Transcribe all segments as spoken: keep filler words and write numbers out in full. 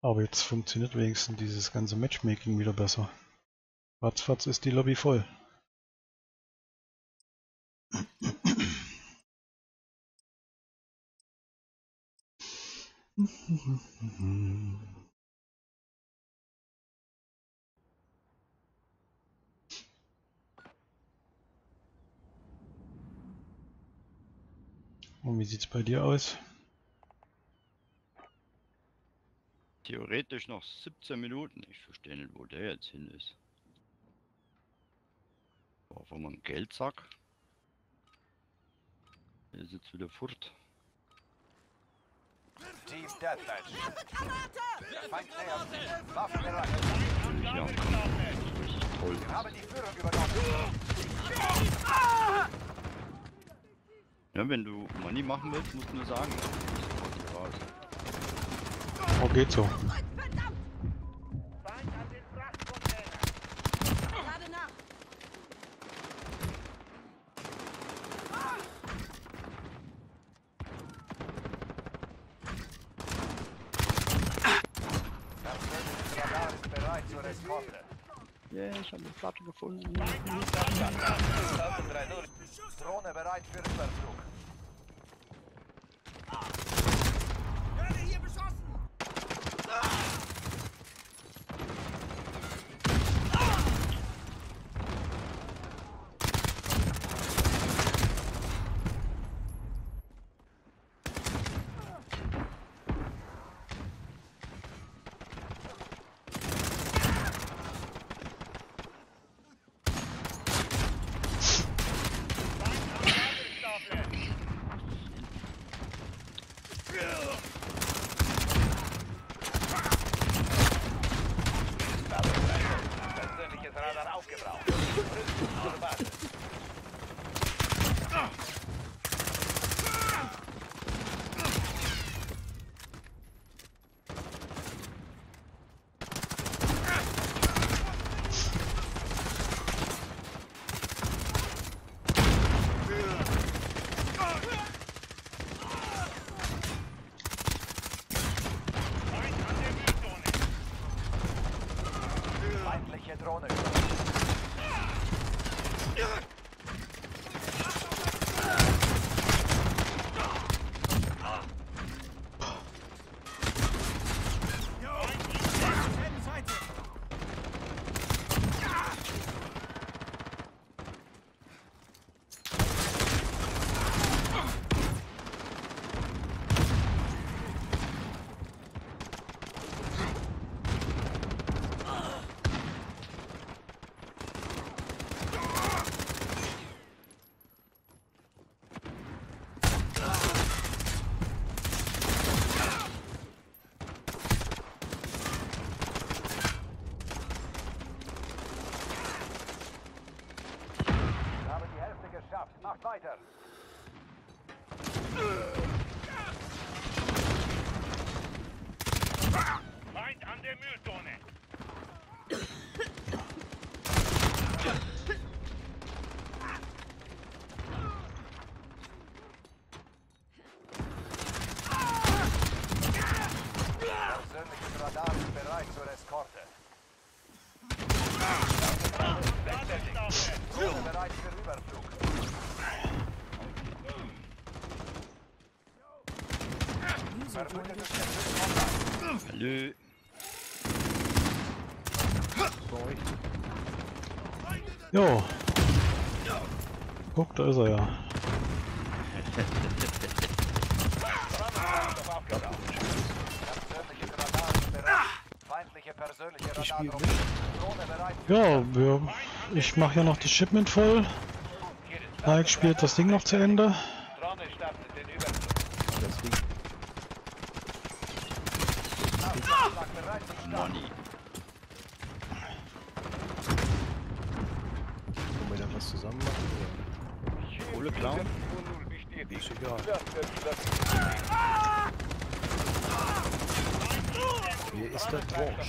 Aber jetzt funktioniert wenigstens dieses ganze Matchmaking wieder besser. Ratzfatz ist die Lobby voll. Und wie sieht's bei dir aus? Theoretisch noch siebzehn Minuten. Ich verstehe nicht, wo der jetzt hin ist. War von meinem Geldsack. Der ist jetzt wieder fort. Team Deathmatch. Feindnäher. Waffen bereit. Ja, komm. Das ist toll. Wir haben die Führung übernommen. Ja, wenn du Money machen willst, musst du nur sagen. Oh, geht so. Ja, yeah, ich habe eine Platte gefunden. Drohne bereit für den Versuch. Werde hier beschossen! Hallo. Jo. Guck, da ist er ja. Ja, wir, ich mache ja noch das Shipment voll. Nike spielt das Ding noch zu Ende. Money. Wollen wir da was zusammen machen? Kohle klauen? Ist egal. Hier ist der Torsch.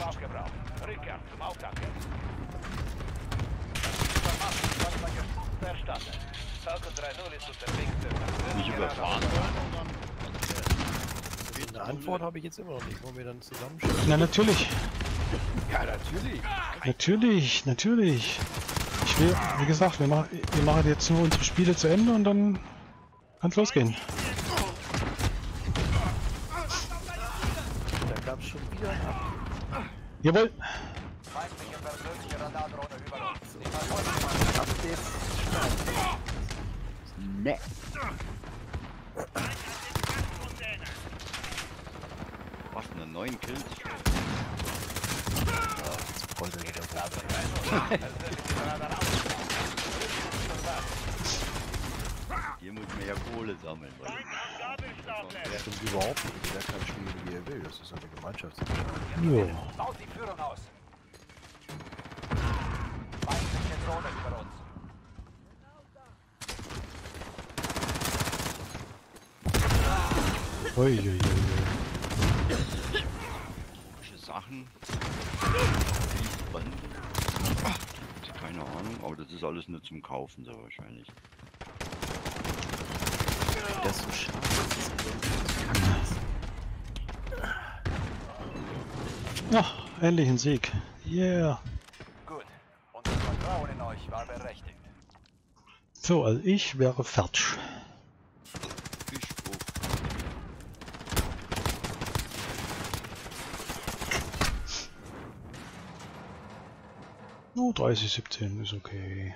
Nicht überfahren. Eine Antwort habe ich jetzt immer noch nicht. Wollen wir dann zusammenstellen? Na natürlich. Ja, natürlich. Natürlich, natürlich. Ich will, wie gesagt, wir machen, wir machen jetzt nur unsere Spiele zu Ende und dann kann's losgehen. Da gab's schon wieder einen Ab. Jawohl. Nee. Was denn, einen neuen Kill? Hier muss man ja Kohle sammeln. Das stimmt überhaupt nicht. Jeder kann spielen, wie er will. Das ist eine Gemeinschaftssache. Baut die Führung aus. Feindliche Drohne über uns. Uiuiui. Komische Sachen. Keine Ahnung, aber das ist alles nur zum Kaufen, so wahrscheinlich. Das ist so schade. Ach, endlich ein Sieg. Yeah. Gut. Unser Vertrauen in euch war berechtigt. So, also ich wäre fertig. dreißig siebzehn ist okay.